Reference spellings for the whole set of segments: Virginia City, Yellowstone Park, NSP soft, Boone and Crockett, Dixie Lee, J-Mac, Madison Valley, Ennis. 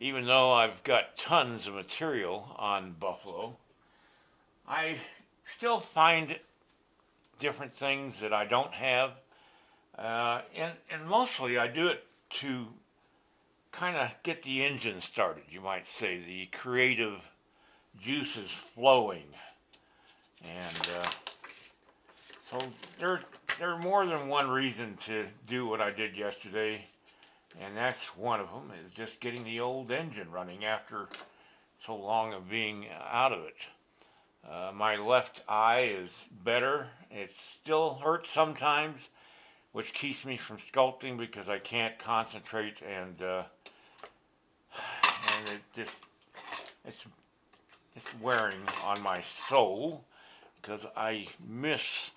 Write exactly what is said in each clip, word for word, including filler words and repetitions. even though I've got tons of material on buffalo, I still find different things that I don't have. Uh, and, and mostly I do it to kind of get the engine started, you might say, the creative juices flowing. And uh, so there, there are more than one reason to do what I did yesterday. And that's one of them, is just getting the old engine running after so long of being out of it. Uh, my left eye is better. It still hurts sometimes, which keeps me from sculpting because I can't concentrate, and uh, and it just it's it's wearing on my soul because I miss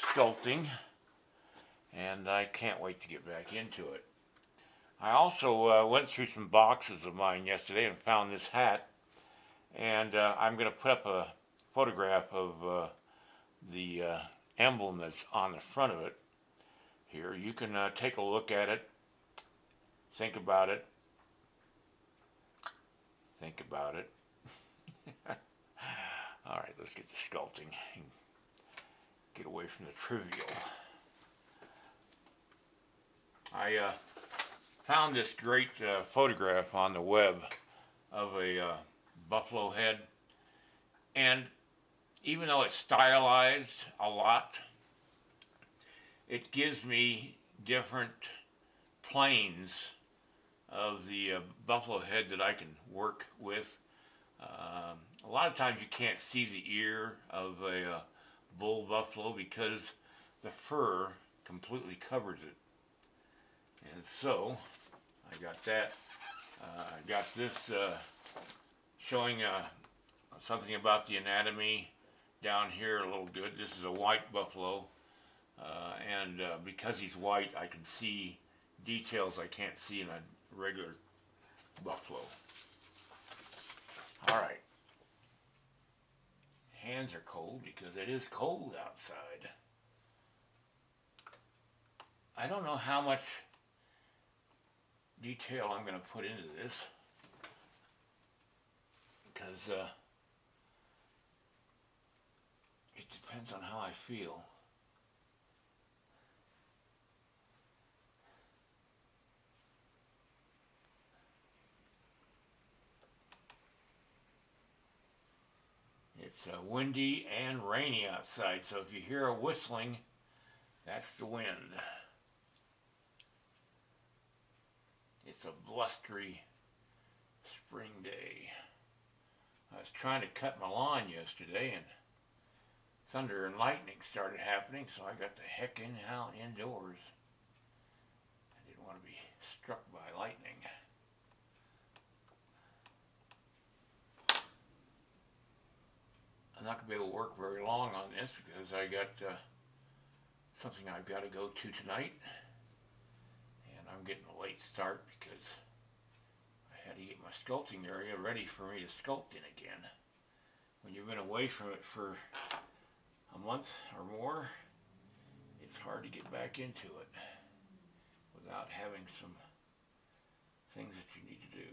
sculpting. And I can't wait to get back into it. I also uh, went through some boxes of mine yesterday and found this hat. And uh, I'm going to put up a photograph of uh, the uh, emblem that's on the front of it here. You can uh, take a look at it. Think about it. Think about it. All right, let's get to sculpting and get away from the trivial. I uh, found this great uh, photograph on the web of a uh, buffalo head, and even though it's stylized a lot, it gives me different planes of the uh, buffalo head that I can work with. Um, a lot of times you can't see the ear of a uh, bull buffalo because the fur completely covers it. And so, I got that. Uh, I got this uh, showing uh, something about the anatomy down here a little good. This is a white buffalo. Uh, and uh, because he's white, I can see details I can't see in a regular buffalo. All right. Hands are cold because it is cold outside. I don't know how much detail I'm going to put into this because uh, it depends on how I feel. It's uh, windy and rainy outside, so if you hear a whistling, that's the wind. It's a blustery spring day. I was trying to cut my lawn yesterday and thunder and lightning started happening, so I got the heck in out indoors. I didn't want to be struck by lightning. I'm not going to be able to work very long on this because I got uh, something I've got to go to tonight. I'm getting a late start because I had to get my sculpting area ready for me to sculpt in again. When you've been away from it for a month or more, it's hard to get back into it without having some things that you need to do.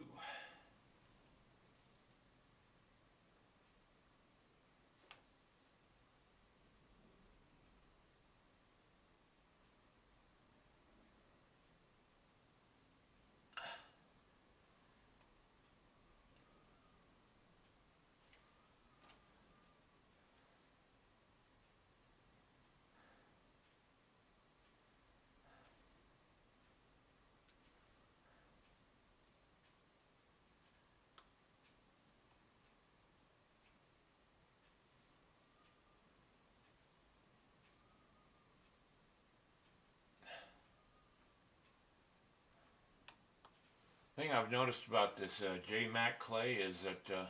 Thing I've noticed about this uh, J-Mac clay is that, uh,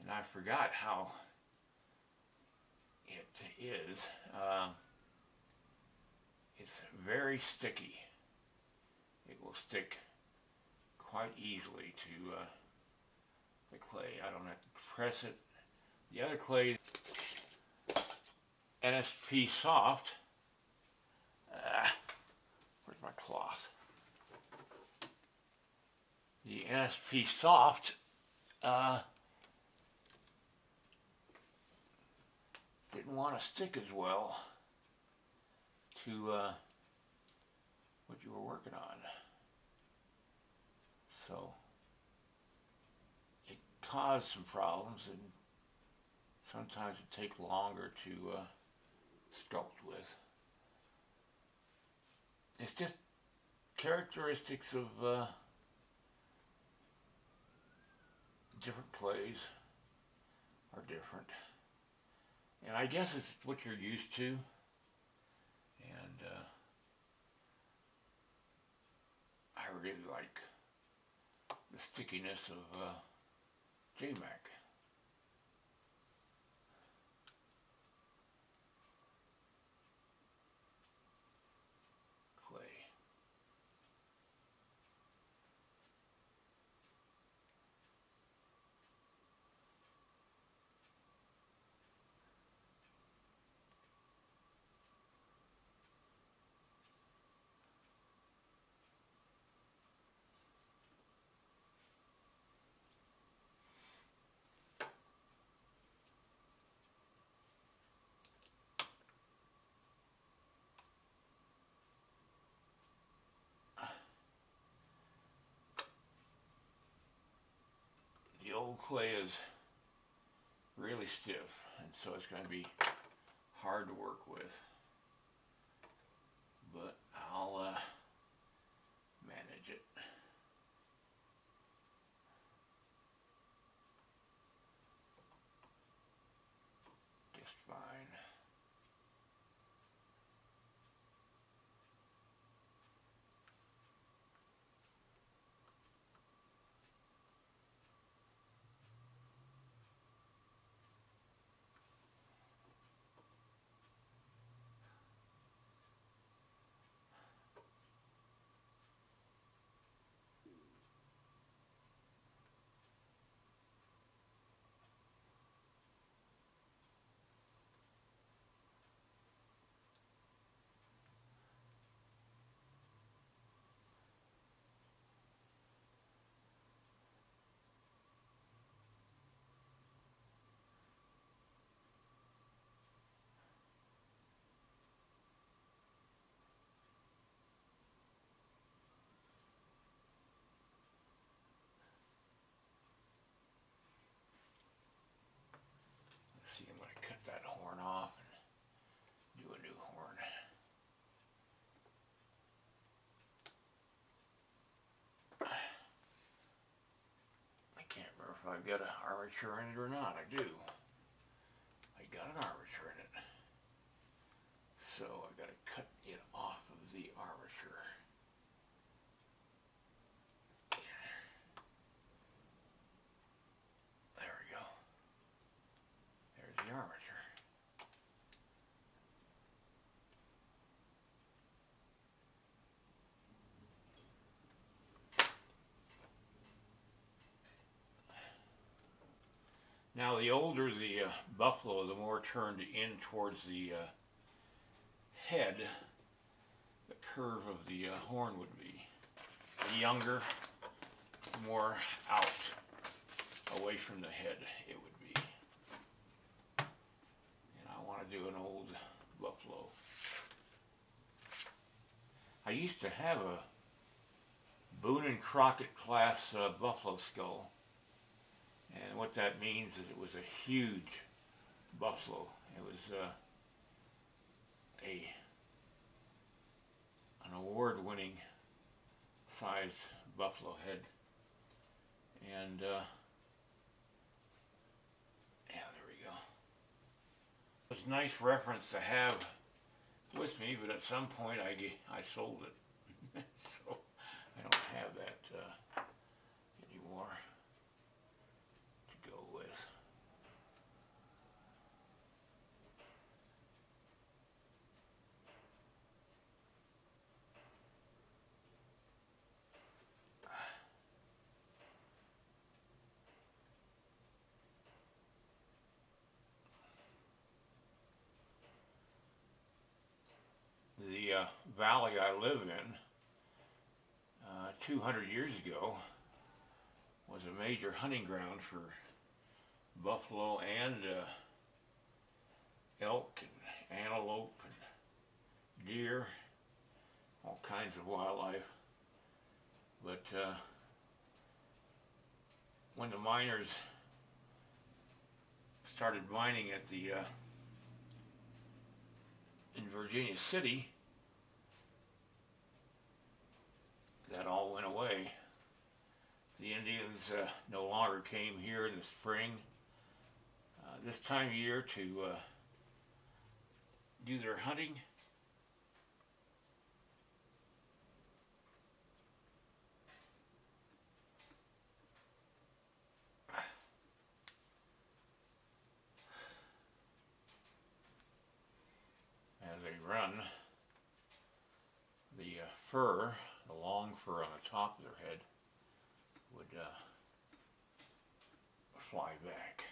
and I forgot how it is, uh, it's very sticky. It will stick quite easily to uh, the clay. I don't have to press it. The other clay, N S P soft. Uh, where's my cloth? the N S P soft, uh, didn't want to stick as well to uh, what you were working on. So it caused some problems, and sometimes it takes longer to uh, sculpt with. It's just characteristics of uh, different clays are different. And I guess it's what you're used to. And uh, I really like the stickiness of uh, J-Mac. The old clay is really stiff, and so it's going to be hard to work with, but I'll uh, manage it. Just fine. If I've got an armature in it or not. I do. I got an armature in it. So I've got to cut it off of the armature. There we go. There's the armature. Now, the older the uh, buffalo, the more turned in towards the uh, head, the curve of the uh, horn would be. The younger, the more out, away from the head it would be. And I want to do an old buffalo. I used to have a Boone and Crockett class uh, buffalo skull. And what that means is it was a huge buffalo. It was uh, a an award-winning sized buffalo head, and uh, yeah, there we go. It's a nice reference to have with me, but at some point I get, I sold it, so I don't have that uh, anymore. The uh, valley I live in, uh, two hundred years ago, was a major hunting ground for buffalo and uh, elk and antelope and deer, all kinds of wildlife. But uh, when the miners started mining at the uh, in Virginia City, that all went away. The Indians uh, no longer came here in the spring uh, this time of year to uh, do their hunting. As they run, the uh, fur, the long fur on the top of their head, would uh, fly back.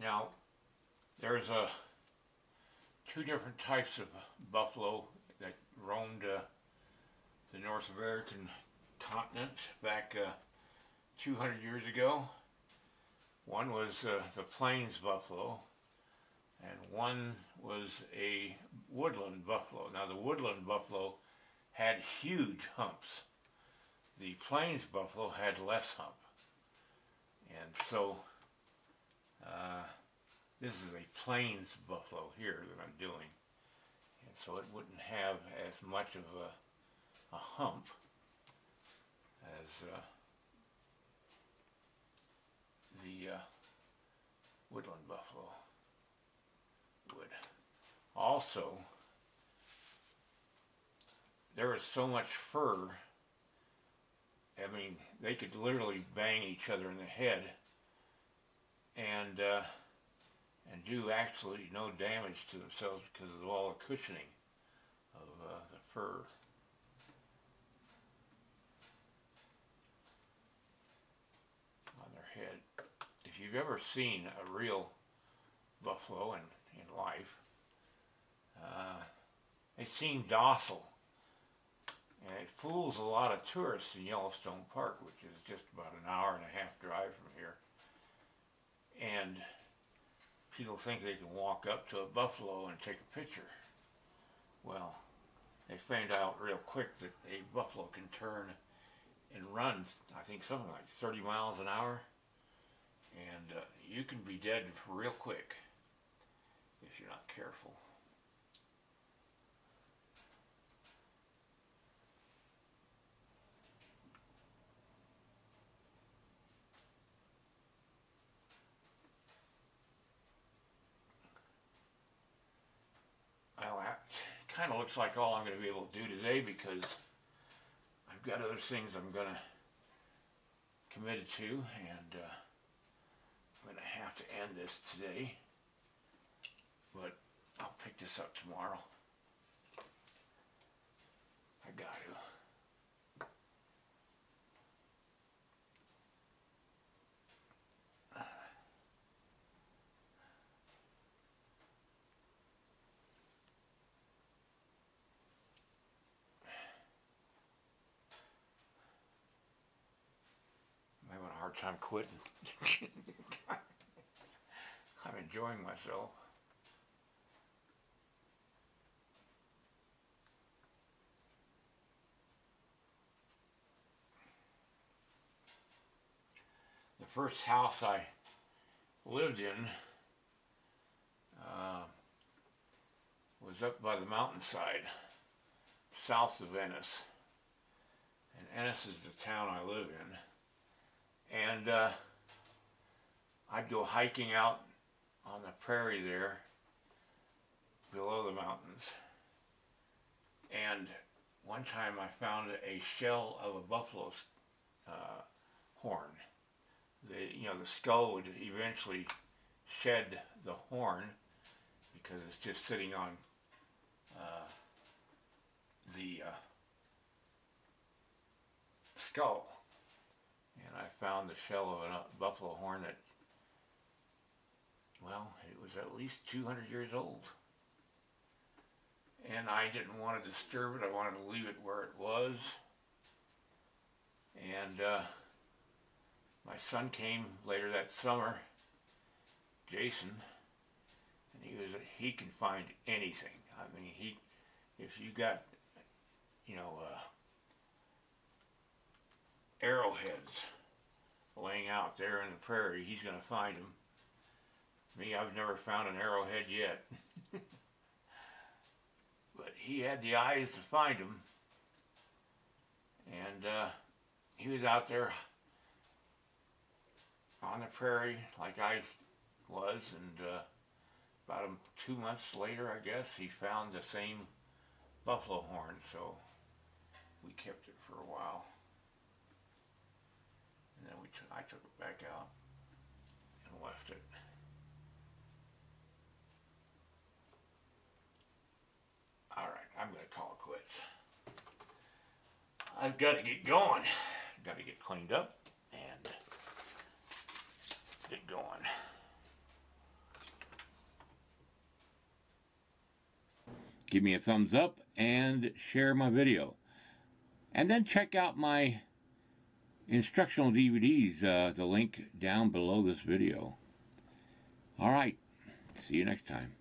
Now, there's uh, two different types of buffalo that roamed uh, the North American continent back uh, two hundred years ago. One was uh, the plains buffalo, and one was a woodland buffalo. Now, the woodland buffalo had huge humps. The plains buffalo had less hump, and so Uh, this is a plains buffalo here that I'm doing, and so it wouldn't have as much of a, a hump as uh, the uh, woodland buffalo would. Also, there is so much fur, I mean, they could literally bang each other in the head and uh, and do absolutely no damage to themselves because of all the cushioning of uh, the fur. On their head. If you've ever seen a real buffalo in, in life, uh, they seem docile, and it fools a lot of tourists in Yellowstone Park, which is just about an hour and a half drive from here. And people think they can walk up to a buffalo and take a picture. Well, they find out real quick that a buffalo can turn and run, I think something like thirty miles an hour, and uh, you can be dead real quick if you're not careful. Well, that kind of looks like all I'm going to be able to do today, because I've got other things I'm going to committed to, and uh, I'm going to have to end this today, but I'll pick this up tomorrow. I got to. I'm quitting. I'm enjoying myself. The first house I lived in uh, was up by the mountainside, south of Ennis. And Ennis is the town I live in. And uh, I'd go hiking out on the prairie there below the mountains. And one time I found a shell of a buffalo's uh, horn. The, you know, the skull would eventually shed the horn because it's just sitting on uh, the uh, skull. And I found the shell of a buffalo horn that, well, it was at least two hundred years old. And I didn't want to disturb it. I wanted to leave it where it was. And uh, my son came later that summer, Jason, and he was he can find anything. I mean, he if you got, you know, uh, arrowheads laying out there in the prairie, he's going to find them. Me, I've never found an arrowhead yet. But he had the eyes to find them. And uh, he was out there on the prairie like I was. And uh, about two months later, I guess, he found the same buffalo horn. So we kept it for a while. And then we t- I took it back out and left it. Alright, I'm going to call it quits. I've got to get going. Got to get cleaned up and get going. Give me a thumbs up and share my video. And then check out my instructional D V Ds, uh, the link down below this video. Alright, see you next time.